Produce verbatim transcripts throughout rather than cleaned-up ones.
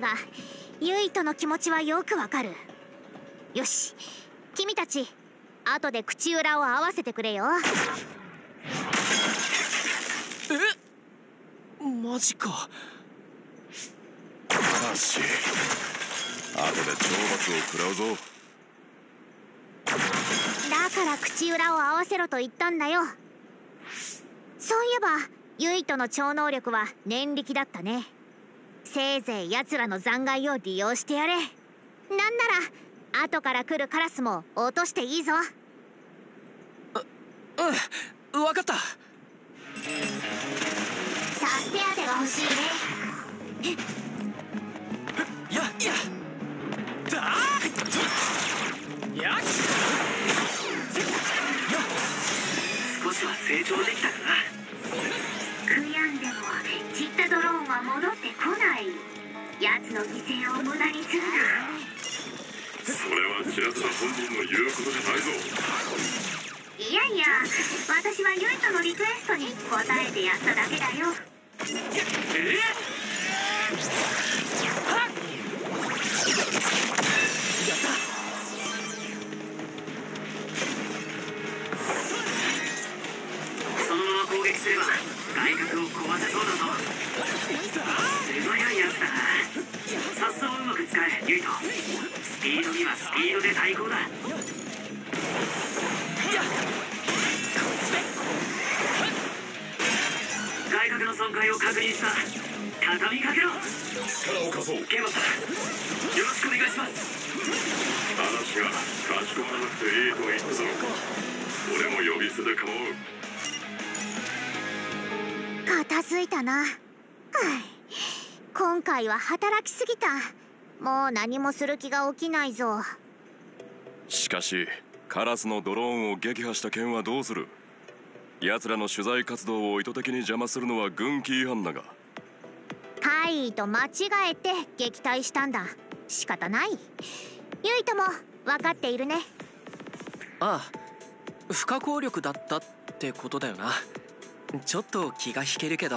だがユイとの気持ちはよくわかる。よし、君たち後で口裏を合わせてくれよ。えっ、マジか。悲しい。後で懲罰を食らうぞ。だから口裏を合わせろと言ったんだよ。そういえばユイとの超能力は念力だったね。せいぜい奴らの残骸を利用してやれ。なんなら後から来るカラスも落としていいぞ。う、うん、分かった。さあ手当てが欲しいね。いやいやだーやっ、少しは成長できたかな。悔やんでも散ったドローンは戻ってこない。奴の犠牲を無駄にするな。それはキラズナ本人の言うことじゃないぞ。いやいや、私はユイトのリクエストに応えてやっただけだよ。えっ、はっ、やった。攻撃すれば外角を壊せそうだぞ。手早いやつだな。さっそううまく使え、ユイト。スピードにはスピードで対抗だ。外角の損壊を確認した。畳みかけろ。力を貸そう。ケンバさん、よろしくお願いします。話が賢くなくていいと言ったのか。俺も呼び捨てで構わん。片付いたな。今回は働きすぎた。もう何もする気が起きないぞ。しかしカラスのドローンを撃破した件はどうする？奴らの取材活動を意図的に邪魔するのは軍規違反だが。怪異と間違えて撃退したんだ。仕方ない。ユイとも分かっているね。ああ、不可抗力だったってことだよな。ちょっと気が引けるけど。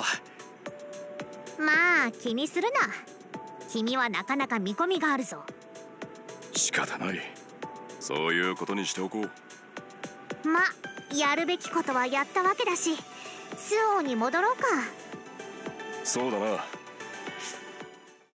まあ気にするな。君はなかなか見込みがあるぞ。仕方ない。そういうことにしておこう。ま、やるべきことはやったわけだし、周防に戻ろうか。そうだな。